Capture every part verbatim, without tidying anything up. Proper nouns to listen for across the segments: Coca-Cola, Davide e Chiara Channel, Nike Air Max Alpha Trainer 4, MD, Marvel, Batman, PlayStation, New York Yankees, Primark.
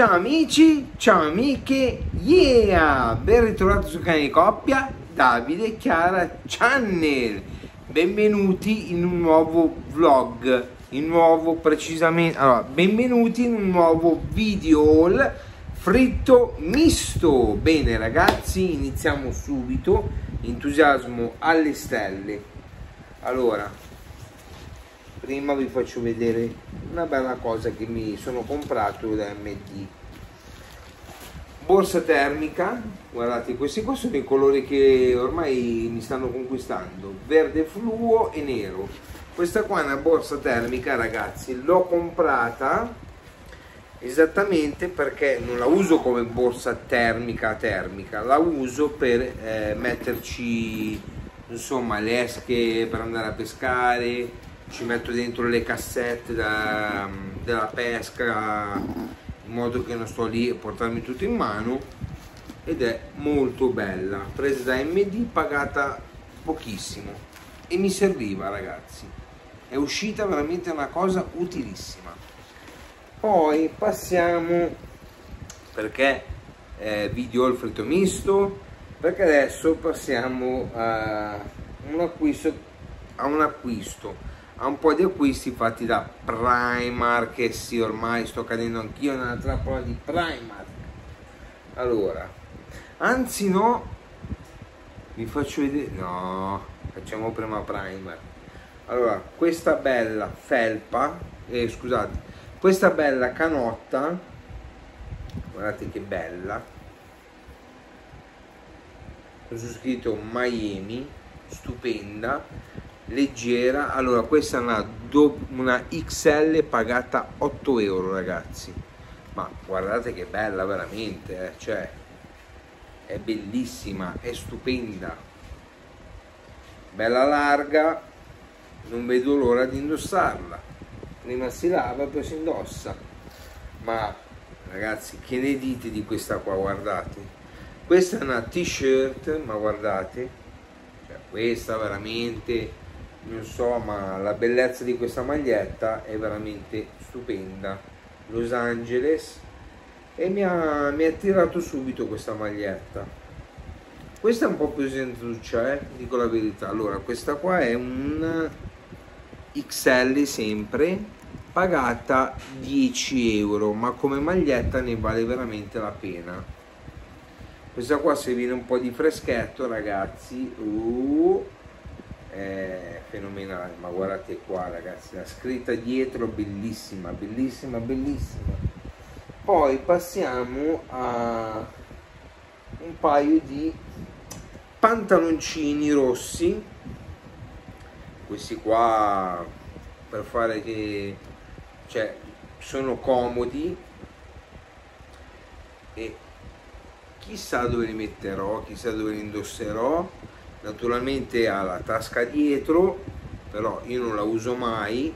Ciao amici, ciao amiche, yeah! Ben ritrovato sul canale di coppia Davide e Chiara Channel. Benvenuti in un nuovo vlog, in nuovo precisamente, allora, benvenuti in un nuovo video haul fritto misto. Bene ragazzi, iniziamo subito, entusiasmo alle stelle. Allora, prima vi faccio vedere una bella cosa che mi sono comprato da M D. Borsa termica, guardate, questi qua sono i colori che ormai mi stanno conquistando, verde fluo e nero. Questa qua è una borsa termica ragazzi, l'ho comprata esattamente perché non la uso come borsa termica termica, la uso per eh, metterci insomma le esche per andare a pescare. Ci metto dentro le cassette da, della pesca, in modo che non sto lì a portarmi tutto in mano, ed è molto bella, presa da M D, pagata pochissimo e mi serviva ragazzi, è uscita veramente una cosa utilissima. Poi passiamo, perché eh, video al fritto misto, perché adesso passiamo a un acquisto, a un acquisto a un po' di acquisti fatti da Primark, che sì, ormai sto cadendo anch'io nella trappola di Primark. Allora, anzi no, vi faccio vedere, no, facciamo prima Primark. Allora, questa bella felpa, eh, scusate, questa bella canotta, guardate che bella, ho scritto Miami, stupenda, leggera. Allora questa è una, una X L pagata otto euro ragazzi, ma guardate che bella veramente, eh? Cioè è bellissima, è stupenda, bella larga, non vedo l'ora di indossarla. Prima si lava e poi si indossa. Ma ragazzi, che ne dite di questa qua? Guardate, questa è una t-shirt, ma guardate, cioè, questa veramente non so, ma la bellezza di questa maglietta è veramente stupenda. Los Angeles, e mi ha, mi ha attirato subito questa maglietta. Questa è un po' pesantuccia, eh? Dico la verità. Allora questa qua è un X L sempre, pagata dieci euro, ma come maglietta ne vale veramente la pena. Questa qua, se viene un po' di freschetto ragazzi, uh, è fenomenale. Ma guardate qua ragazzi, la scritta dietro bellissima, bellissima, bellissima. Poi passiamo a un paio di pantaloncini rossi, questi qua per fare che, cioè, sono comodi e chissà dove li metterò, chissà dove li indosserò. Naturalmente ha la tasca dietro, però io non la uso mai,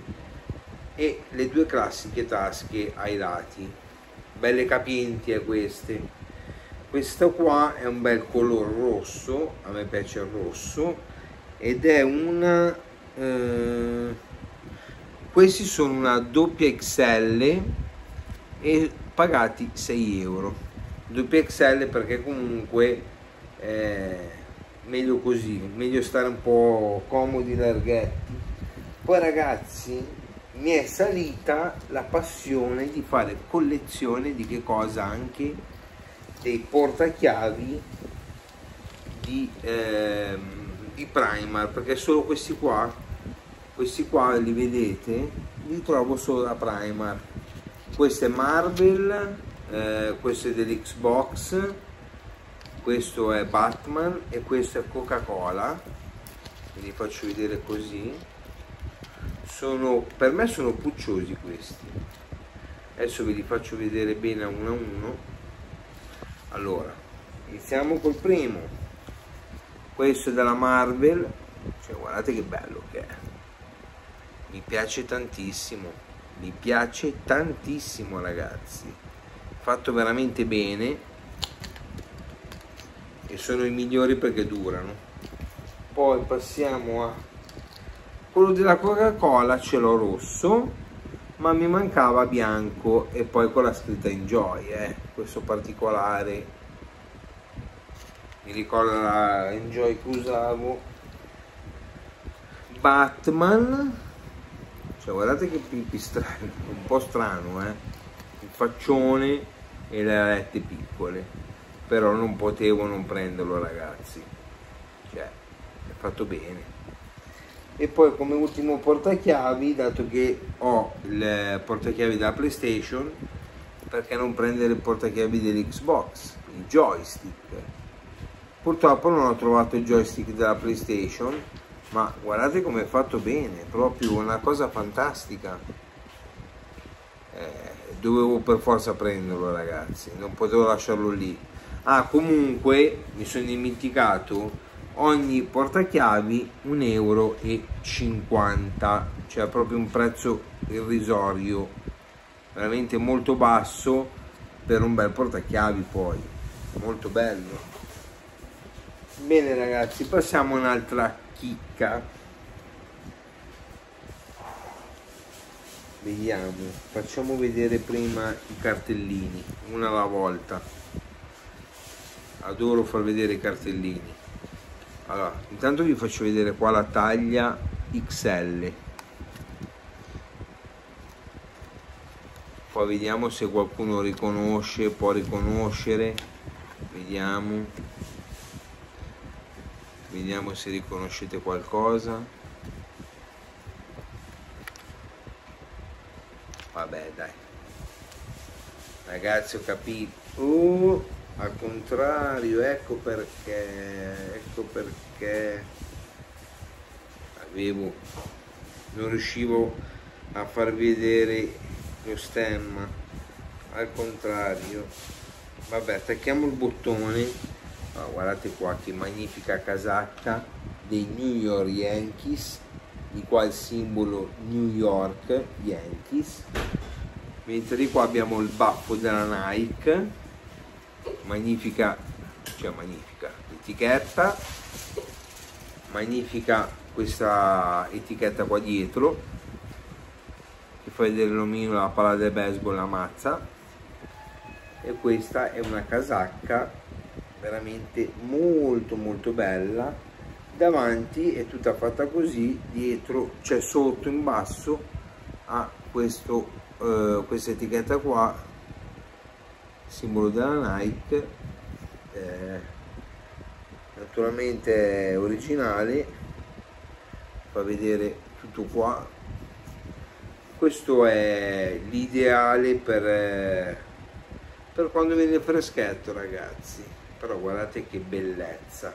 e le due classiche tasche ai lati, belle capienti. E queste, questa qua è un bel color rosso, a me piace il rosso, ed è una eh, questi sono una doppia X L e pagati sei euro, doppia X L perché comunque eh, meglio così, meglio stare un po' comodi, larghetti. Poi ragazzi, mi è salita la passione di fare collezione di che cosa? Anche dei portachiavi di, eh, di Primark, perché solo questi qua, questi qua li vedete, li trovo solo da Primark. Questo è Marvel, eh, questo è dell'Xbox, questo è Batman e questo è Coca-Cola, vi faccio vedere così. Sono, per me sono pucciosi questi, adesso ve li faccio vedere bene uno a uno. Allora iniziamo col primo, questo è della Marvel, cioè, guardate che bello che è, mi piace tantissimo, mi piace tantissimo ragazzi, fatto veramente bene, sono i migliori perché durano. Poi passiamo a quello della Coca-Cola, ce l'ho rosso, ma mi mancava bianco e poi con la scritta Enjoy, eh, questo particolare mi ricorda la Enjoy che usavo. Batman, cioè guardate che pipistrello, un po' strano, eh, il faccione e le alette piccole, però non potevo non prenderlo, ragazzi, cioè è fatto bene. E poi come ultimo portachiavi, dato che ho il portachiavi della PlayStation, perché non prendere il portachiavi dell'Xbox, il joystick? Purtroppo non ho trovato il joystick della PlayStation, ma guardate come è fatto bene, proprio una cosa fantastica. Eh, dovevo per forza prenderlo, ragazzi, non potevo lasciarlo lì. Ah, comunque mi sono dimenticato, ogni portachiavi un euro e cinquanta, cioè proprio un prezzo irrisorio, veramente molto basso per un bel portachiavi, poi molto bello. Bene ragazzi, passiamo a un'altra chicca, vediamo, facciamo vedere prima i cartellini una alla volta, adoro far vedere i cartellini. Allora, intanto vi faccio vedere qua la taglia X L, poi vediamo se qualcuno riconosce, può riconoscere, vediamo, vediamo se riconoscete qualcosa. Vabbè dai, ragazzi, ho capito. Uh. Al contrario, ecco perché, ecco perché avevo, non riuscivo a far vedere lo stemma, al contrario. Vabbè, attacchiamo il bottone. Oh, guardate qua che magnifica casacca dei New York Yankees, di qua il simbolo New York Yankees, mentre di qua abbiamo il baffo della Nike, magnifica, cioè magnifica etichetta, magnifica questa etichetta qua dietro che fa vedere l'omino, la palla del baseball, la mazza. E questa è una casacca veramente molto molto bella, davanti è tutta fatta così, dietro c'è, cioè sotto in basso a questo, eh, questa etichetta qua, simbolo della Nike, eh, naturalmente è originale, fa vedere tutto qua. Questo è l'ideale per, per quando viene freschetto, ragazzi, però guardate che bellezza,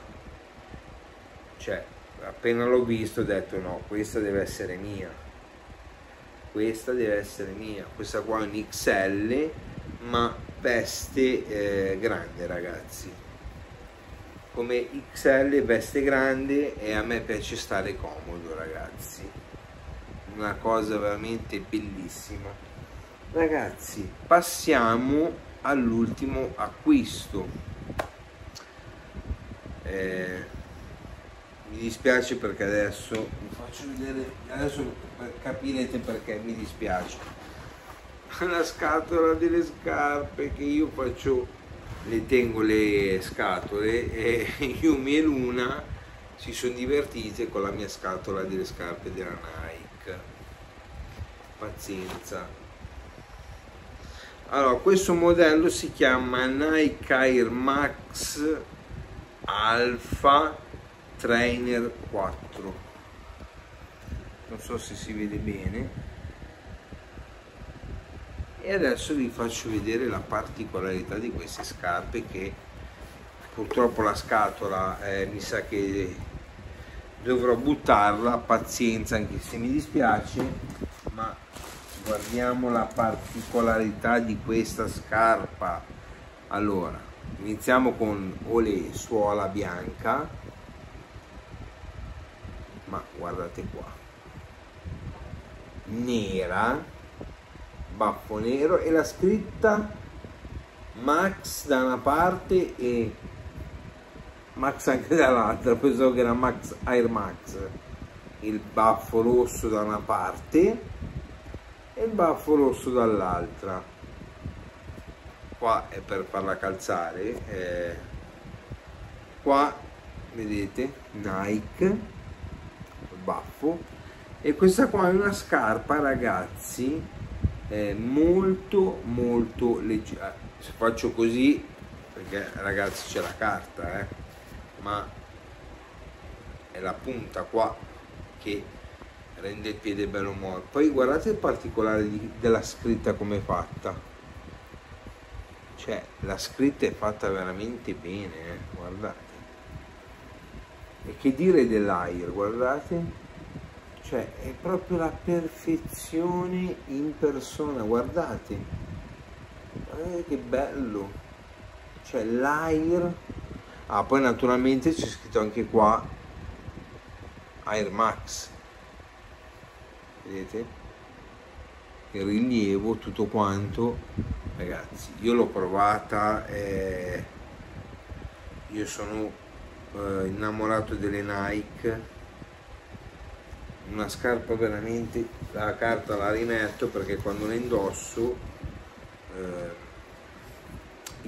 cioè appena l'ho visto ho detto no, questa deve essere mia, questa deve essere mia. Questa qua è un X L, ma veste eh, grande, ragazzi, come X L veste grande, e a me piace stare comodo, ragazzi, una cosa veramente bellissima. Ragazzi, passiamo all'ultimo acquisto. Eh, mi dispiace perché adesso vi faccio vedere, adesso capirete perché mi dispiace. La scatola delle scarpe, che io faccio, le tengo le scatole, e Yumi e Luna si sono divertite con la mia scatola delle scarpe della Nike, pazienza. Allora, questo modello si chiama Nike Air Max Alpha Trainer quattro, non so se si vede bene. E adesso vi faccio vedere la particolarità di queste scarpe, che purtroppo la scatola eh, mi sa che dovrò buttarla, pazienza anche se mi dispiace, ma guardiamo la particolarità di questa scarpa. Allora, iniziamo con olè, suola bianca, ma guardate qua, nera, baffo nero, e la scritta Max da una parte e Max anche dall'altra, pensavo che era Max Air Max, il baffo rosso da una parte e il baffo rosso dall'altra. Qua è per farla calzare, eh. Qua vedete Nike, baffo, e questa qua è una scarpa, ragazzi, eh, molto molto leggera. Se faccio così, perché ragazzi c'è la carta, eh, ma è la punta qua che rende il piede bello morto. Poi guardate il particolare di, della scritta, come è fatta, cioè la scritta è fatta veramente bene, eh, guardate. E che dire dell'Air, guardate, cioè è proprio la perfezione in persona, guardate, guardate che bello, cioè l'Air. Ah, poi naturalmente c'è scritto anche qua Air Max, vedete il rilievo, tutto quanto. Ragazzi, io l'ho provata, eh, io sono eh, innamorato delle Nike. Una scarpa veramente, la carta la rimetto perché quando la indosso, eh,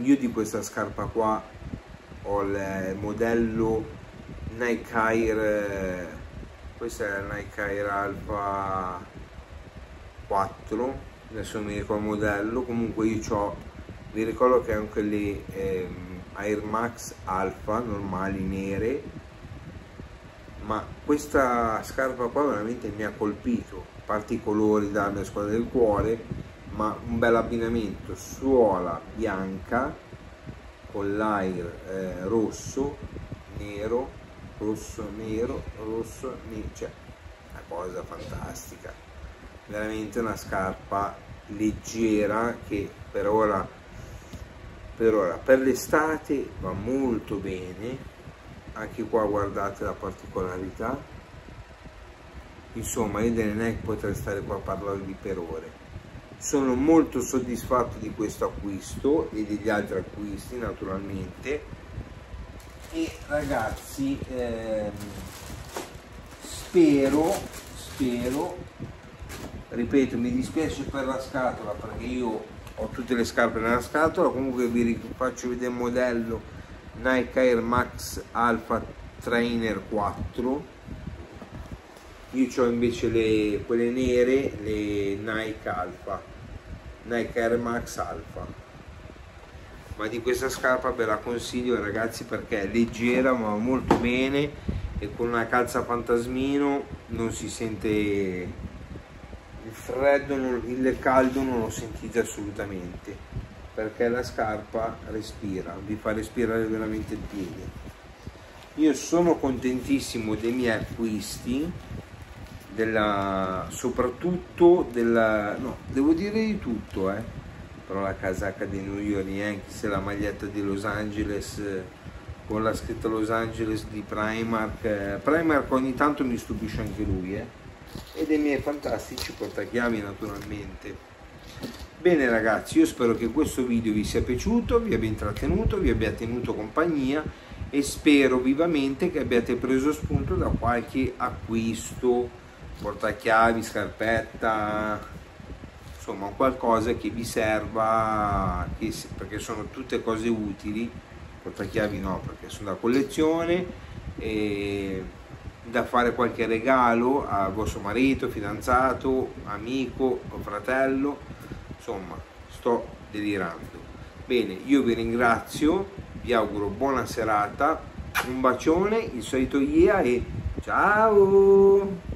io di questa scarpa qua ho il modello Nike Air, eh, questa è la Nike Air Alpha quattro, adesso non mi ricordo il modello, comunque io ho, vi ricordo che anche le eh, Air Max Alpha normali nere, ma questa scarpa qua veramente mi ha colpito, a parte i colori della mia squadra del cuore, ma un bel abbinamento, suola bianca con l'Air eh, rosso, nero, rosso, nero, rosso, nero, cioè una cosa fantastica, veramente una scarpa leggera che per ora, per ora, per l'estate va molto bene. Anche qua guardate la particolarità, insomma io delle Nike potrei stare qua a parlarvi per ore. Sono molto soddisfatto di questo acquisto e degli altri acquisti naturalmente, e ragazzi ehm, spero, spero, ripeto, mi dispiace per la scatola perché io ho tutte le scarpe nella scatola, comunque vi faccio vedere il modello Nike Air Max Alpha Trainer quattro. Io ho invece le, quelle nere, le Nike Alpha, Nike Air Max Alpha, ma di questa scarpa ve la consiglio ragazzi perché è leggera, ma molto bene, e con una calza fantasmino non si sente il freddo, non, il caldo non lo sentite assolutamente, perché la scarpa respira, vi fa respirare veramente il piede. Io sono contentissimo dei miei acquisti, della, soprattutto della, no, devo dire di tutto, eh. Però la casacca dei New York Yankees, la maglietta di Los Angeles con la scritta Los Angeles di Primark, Primark ogni tanto mi stupisce anche lui, eh. E dei miei fantastici portachiavi naturalmente. Bene ragazzi, io spero che questo video vi sia piaciuto, vi abbia intrattenuto, vi abbia tenuto compagnia, e spero vivamente che abbiate preso spunto da qualche acquisto, portachiavi, scarpetta, insomma qualcosa che vi serva, che, perché sono tutte cose utili. Portachiavi no, perché sono da collezione, e da fare qualche regalo a vostro marito, fidanzato, amico o fratello. Insomma, sto delirando. Bene, io vi ringrazio, vi auguro buona serata, un bacione, il solito I E A, e ciao!